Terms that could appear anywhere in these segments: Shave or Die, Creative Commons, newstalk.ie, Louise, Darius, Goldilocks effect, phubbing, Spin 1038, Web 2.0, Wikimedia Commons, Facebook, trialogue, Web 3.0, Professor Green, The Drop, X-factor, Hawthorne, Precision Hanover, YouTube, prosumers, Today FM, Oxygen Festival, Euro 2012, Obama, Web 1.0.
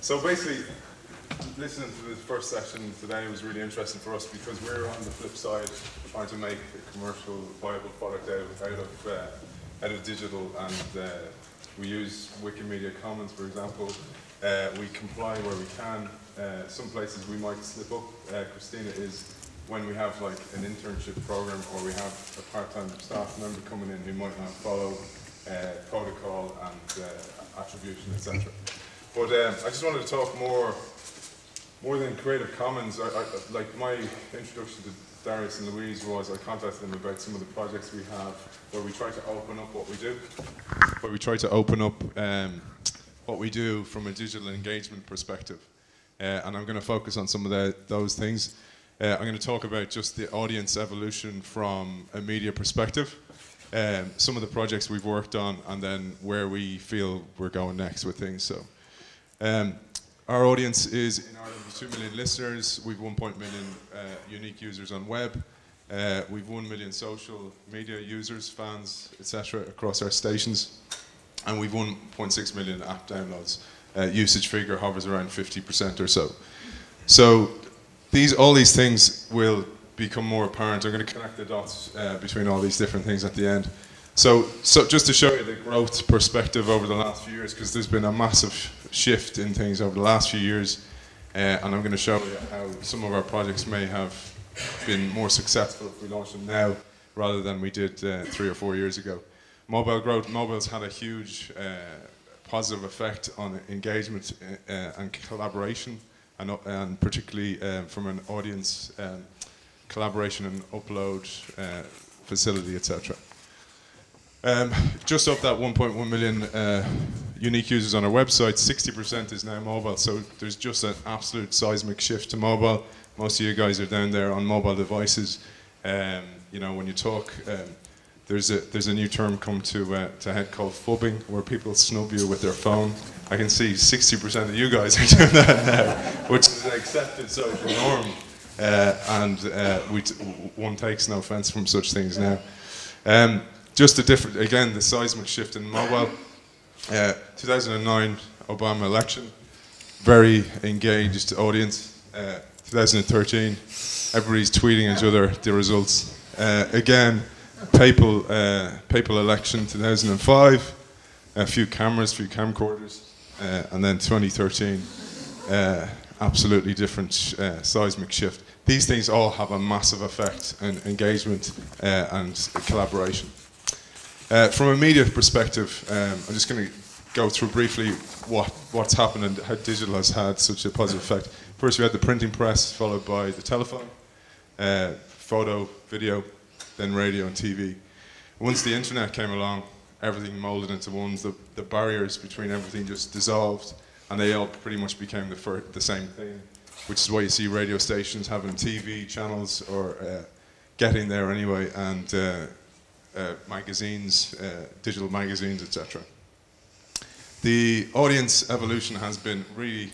So basically, listening to this first section today was really interesting for us because we're on the flip side trying to make a commercial viable product out of digital, and we use Wikimedia Commons, for example. We comply where we can. Some places we might slip up, Christina, is when we have like an internship program or we have a part-time staff member coming in who might not follow protocol and attribution, etc. But I just wanted to talk more than Creative Commons. Like my introduction to Darius and Louise was I contacted them about some of the projects we have where we try to open up what we do, but we try to open up what we do from a digital engagement perspective. And I'm going to focus on some of those things. I'm going to talk about just the audience evolution from a media perspective, some of the projects we've worked on, and then where we feel we're going next with things. So, our audience is in Ireland with 2 million listeners. We've 1.1 million unique users on web. We've 1 million social media users, fans, etc. across our stations. And we've 1.6 million app downloads. Usage figure hovers around 50% or so. So all these things will become more apparent. I'm going to connect the dots between all these different things at the end. So just to show you the growth perspective over the last few years, because there's been a massive shift in things over the last few years, and I'm going to show you how some of our projects may have been more successful if we launched them now rather than we did 3 or 4 years ago. Mobile growth. Mobile's had a huge positive effect on engagement and collaboration, and particularly from an audience collaboration and upload facility, etc. Just of that 1.1 million unique users on our website, 60% is now mobile, so there's just an absolute seismic shift to mobile. Most of you guys are down there on mobile devices. You know, when you talk, there's a new term come to head called phubbing, where people snub you with their phone. I can see 60% of you guys are doing that now, which is an accepted social norm, and one takes no offense from such things now. Just a different, again, the seismic shift in mobile. 2009 Obama election, very engaged audience. 2013, everybody's tweeting each other the results. Again, papal election 2005, a few cameras, few camcorders, and then 2013, absolutely different seismic shift. These things all have a massive effect on engagement and collaboration. From a media perspective, I'm just going to go through briefly what's happened and how digital has had such a positive effect. First, we had the printing press, followed by the telephone, photo, video, then radio and TV. Once the internet came along, everything molded into one. The barriers between everything just dissolved, and they all pretty much became the same thing, which is why you see radio stations having TV channels or getting there anyway, and magazines, digital magazines, etc. The audience evolution has been really,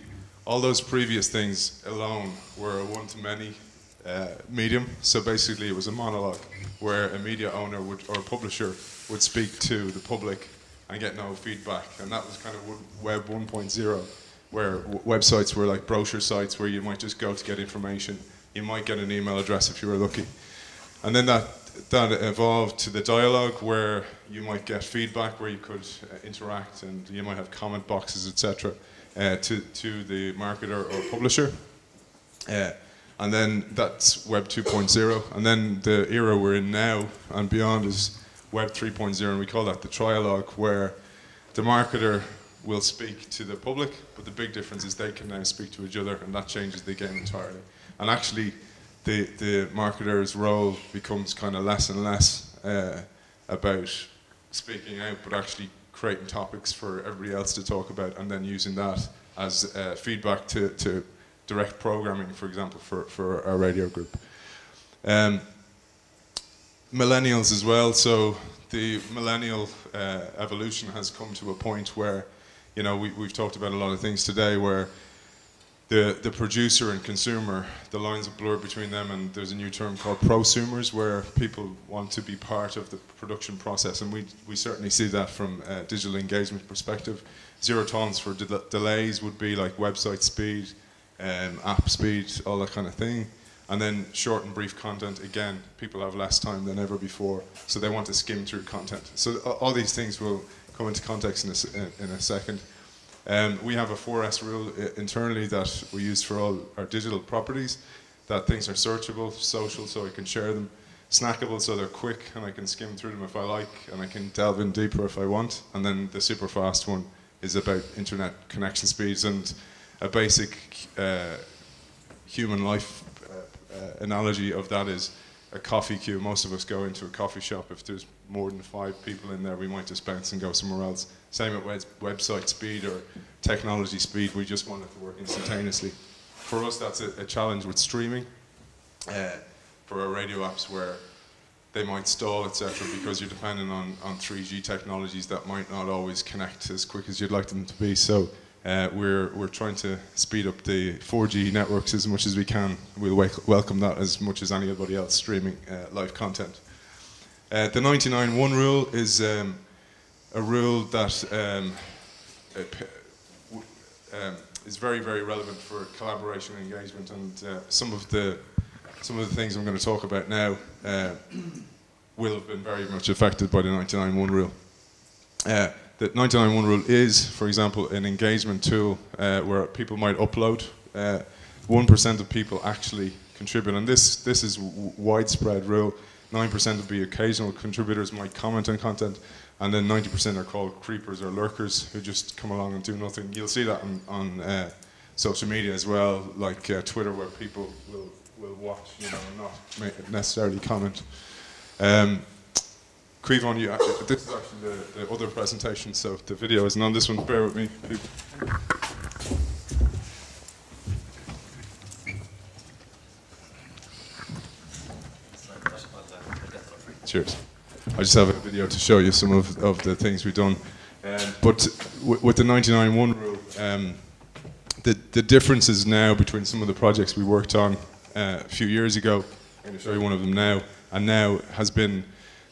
all those previous things alone were a one-to-many medium. So basically it was a monologue where a media owner or a publisher would speak to the public and get no feedback. And that was kind of Web 1.0, where websites were like brochure sites where you might just go to get information. You might get an email address if you were lucky. And then that evolved to the dialogue where you might get feedback, where you could interact, and you might have comment boxes, etc. To the marketer or publisher. And then that's Web 2.0. And then the era we're in now and beyond is Web 3.0, and we call that the trialogue, where the marketer will speak to the public, but the big difference is they can now speak to each other, and that changes the game entirely. And actually, the marketer's role becomes kind of less and less about speaking out, but actually creating topics for everybody else to talk about, and then using that as feedback to direct programming, for example, for our radio group. Millennials as well, so the millennial evolution has come to a point where, you know, we've talked about a lot of things today where the producer and consumer, the lines are blurred between them, and there's a new term called prosumers, where people want to be part of the production process, and we certainly see that from a digital engagement perspective. Zero tolerance for delays would be like website speed, app speed, all that kind of thing. And then short and brief content, again, people have less time than ever before, so they want to skim through content. So all these things will come into context in a second. We have a 4S rule internally that we use for all our digital properties, that things are searchable, social, so I can share them, snackable, so they're quick and I can skim through them if I like, and I can delve in deeper if I want. And then the super fast one is about internet connection speeds and a basic human life analogy of that is a coffee queue. Most of us go into a coffee shop. If there's more than 5 people in there, we might just bounce and go somewhere else. Same at website speed or technology speed. We just want it to work instantaneously. For us, that's a challenge with streaming for our radio apps, where they might stall, etc., because you're dependent on 3G technologies that might not always connect as quick as you'd like them to be. So we're trying to speed up the 4G networks as much as we can. We'll welcome that as much as anybody else streaming live content. The 99.1 rule is a rule that is very, very relevant for collaboration and engagement, and some of the things I'm going to talk about now will have been very much affected by the 99.1 rule. The 99.1 rule is, for example, an engagement tool where people might upload. 1% of people actually contribute, and this is widespread rule. 9% of the occasional contributors might comment on content, and then 90% are called creepers or lurkers, who just come along and do nothing. You'll see that on social media as well, like Twitter, where people will watch, you know, and not necessarily comment. Creevon, this is actually the other presentation, so the video isn't on this one. Bear with me, people. Cheers. I just have a video to show you some of the things we've done. But with the 99.1 rule, the differences now between some of the projects we worked on a few years ago, I'm going to show you one of them now, and now has been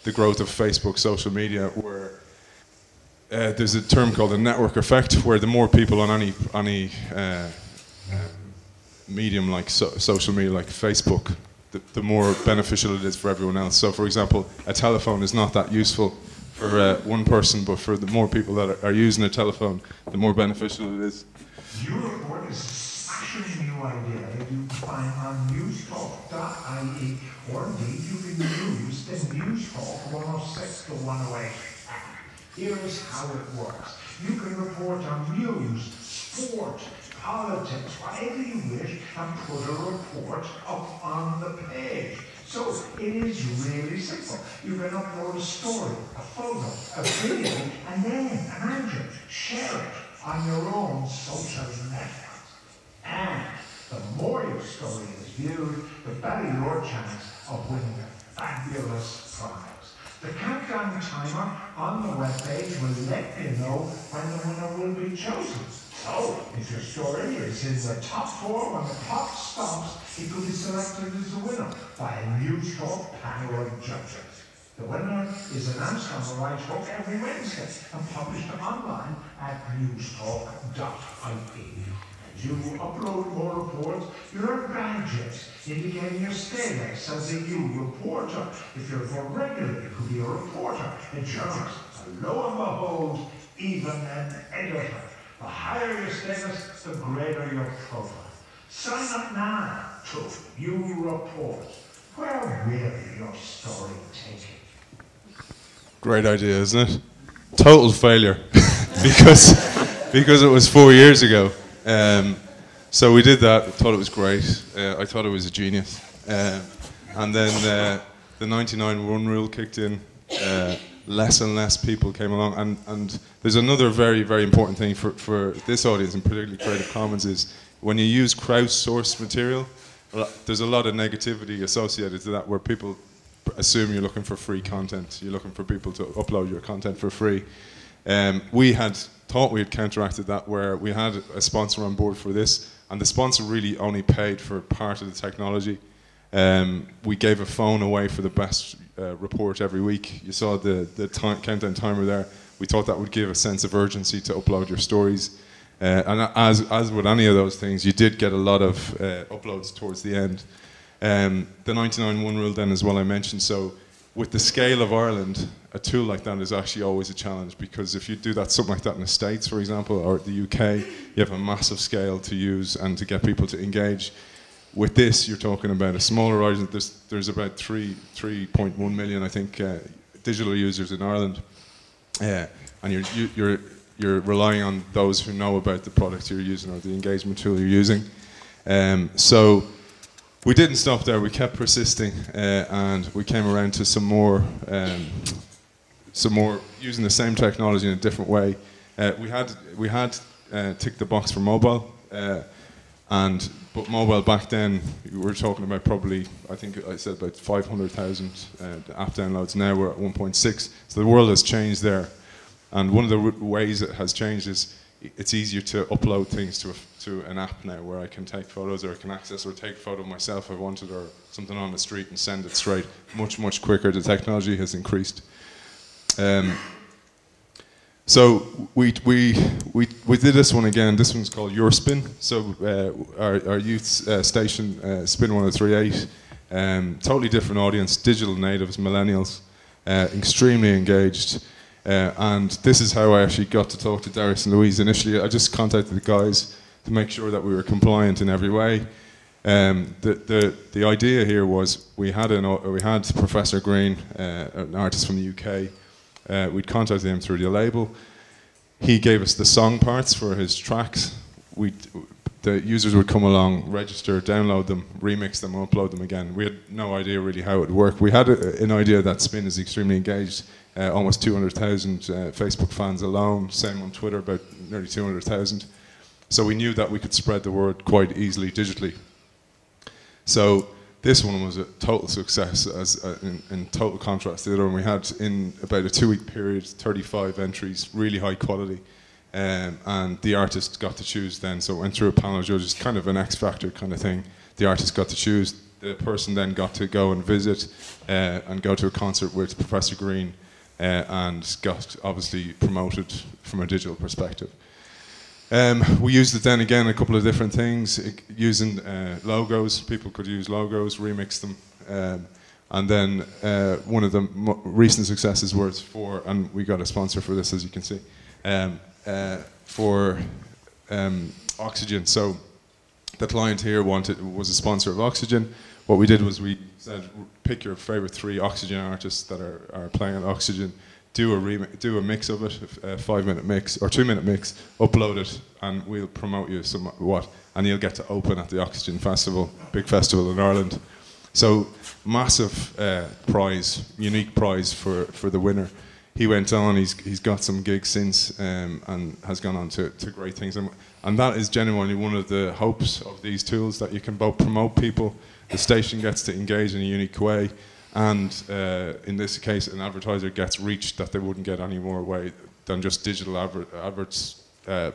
the growth of Facebook social media, where there's a term called the network effect, where the more people on any medium like social media, like Facebook, the more beneficial it is for everyone else. So, for example, a telephone is not that useful for one person, but for the more people that are using a telephone, the more beneficial it is. Your report is actually a new idea that you can find on newstalk.ie, or indeed you can use the Newstalk 106 to 108. Here's how it works. You can report on news, sport, politics, whatever you wish, and put a report up on the page. So it is really simple. You can upload a story, a photo, a video, and then imagine, share it on your own social networks. And the more your story is viewed, the better your chance of winning a fabulous prize. The countdown timer on the webpage will let you know when the winner will be chosen. So, if your story is in the top 4 when the clock stops, it will be selected as the winner by a neutral panel of judges. The winner is announced on the Right Hook every Wednesday and published online at newstalk.ie. As you upload more reports, you earn badges indicating your status as a new reporter. If you're more regular, you could be a reporter, a journalist, and lo and behold, even an editor. The higher your status, the greater your profile. Sign up now to You Report. Where will your story take you? Great idea, isn't it? Total failure, because it was 4 years ago. So we did that. I thought it was great. I thought it was a genius. And then the 99.1 rule kicked in. Less and less people came along, and there's another very, very important thing for this audience, and particularly Creative Commons, is when you use crowdsourced material, there's a lot of negativity associated to that, where people assume you're looking for free content, you're looking for people to upload your content for free. We had thought we had counteracted that, where we had a sponsor on board for this, And the sponsor really only paid for part of the technology. We gave a phone away for the best report every week. You saw the countdown timer there. We thought that would give a sense of urgency to upload your stories. And as with any of those things, you did get a lot of uploads towards the end. The 99.1 rule then as well I mentioned, so with the scale of Ireland, a tool like that is actually always a challenge, because if you do that, something like that in the States, for example, or the UK, you have a massive scale to use and to get people to engage. With this, you're talking about a smaller audience. There's about 3.1 million, I think, digital users in Ireland, and you're relying on those who know about the product you're using or the engagement tool you're using. So we didn't stop there. We kept persisting, and we came around to some more using the same technology in a different way. We had ticked the box for mobile, but mobile back then, we were talking about probably, I think I said about 500,000 app downloads. Now we're at 1.6. So the world has changed there. And one of the ways it has changed is it's easier to upload things to an app now, where I can take photos, or I can access or take a photo myself if I wanted, or something on the street, and send it straight. Much, much quicker. The technology has increased. So we did this one again. This one's called Your Spin. So our youth station, Spin 1038, totally different audience, digital natives, millennials, extremely engaged. And this is how I actually got to talk to Darius and Louise. Initially, I just contacted the guys to make sure that we were compliant in every way. The idea here was we had Professor Green, an artist from the UK. We'd contacted him through the label. He gave us the song parts for his tracks. The users would come along, register, download them, remix them, upload them again. We had no idea really how it would work. We had an idea that Spin is extremely engaged, almost 200,000 Facebook fans alone, same on Twitter, about nearly 200,000. So we knew that we could spread the word quite easily digitally. So this one was a total success, as in total contrast to the other one. We had, in about a 2-week period, 35 entries, really high quality, and the artist got to choose then. So it went through a panel of judges, kind of an X-factor kind of thing. The artist got to choose. The person then got to go and visit and go to a concert with Professor Green, and got obviously promoted from a digital perspective. We used it then again a couple of different things, using logos. People could use logos, remix them, and then one of the recent successes was and we got a sponsor for this, as you can see, for Oxygen. So the client here was a sponsor of Oxygen. What we did was we said, pick your favorite 3 Oxygen artists that are playing at Oxygen. Do a mix of it, a 5-minute mix or 2-minute mix, upload it, and we'll promote you somewhat, and you'll get to open at the Oxygen Festival, big festival in Ireland. So massive prize, unique prize for the winner. He went on, he's got some gigs since, and has gone on to great things. And that is genuinely one of the hopes of these tools, that you can both promote people, the station gets to engage in a unique way, and in this case, an advertiser gets reached that they wouldn't get any more way than just digital adverts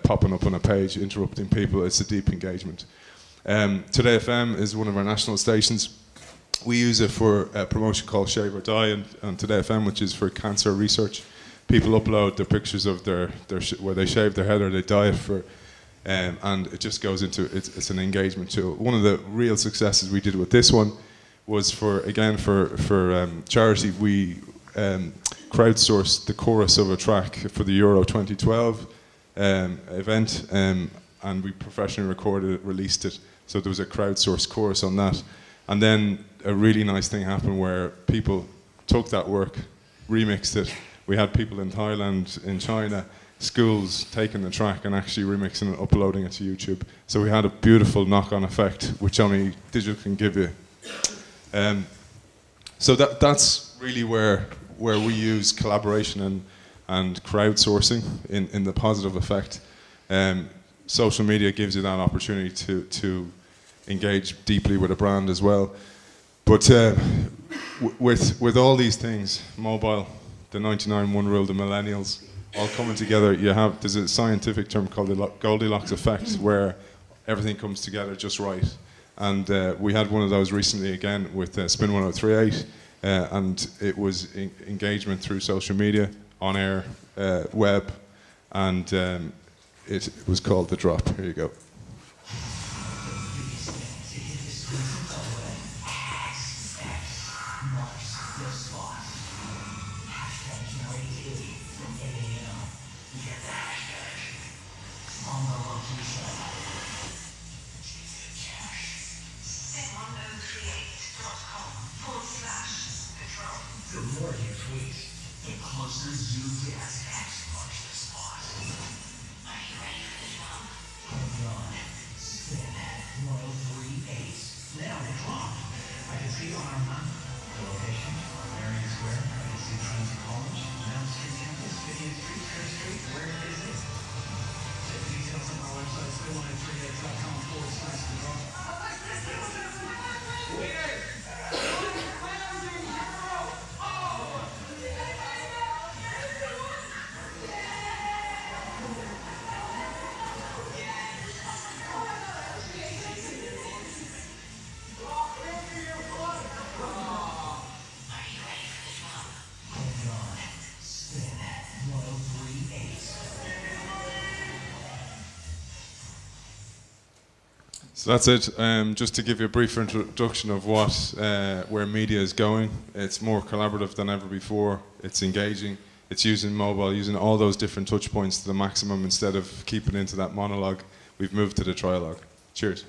popping up on a page, interrupting people. It's a deep engagement. Today FM is one of our national stations. We use it for a promotion called Shave or Die, and Today FM, which is for cancer research. People upload their pictures of their where they shave their head or they dye it for, and it just goes into it's an engagement tool. One of the real successes we did with this one was for charity. We crowdsourced the chorus of a track for the Euro 2012 event, and we professionally recorded it, released it. So there was a crowdsourced chorus on that. And then a really nice thing happened where people took that work, remixed it. We had people in Thailand, in China, schools taking the track and actually remixing it, uploading it to YouTube. So we had a beautiful knock-on effect, which only digital can give you. So that's really where we use collaboration and crowdsourcing in the positive effect. Social media gives you that opportunity to engage deeply with a brand as well. But with all these things, mobile, the 99.1 rule, the millennials, all coming together, there's a scientific term called the Goldilocks effect, where everything comes together just right. And we had one of those recently again with Spin 1038, and it was engagement through social media, on air, web, and it was called The Drop. Here you go. So that's it. Just to give you a brief introduction of what, where media is going. It's more collaborative than ever before. It's engaging. It's using mobile, using all those different touch points to the maximum instead of keeping into that monologue. We've moved to the trialogue. Cheers.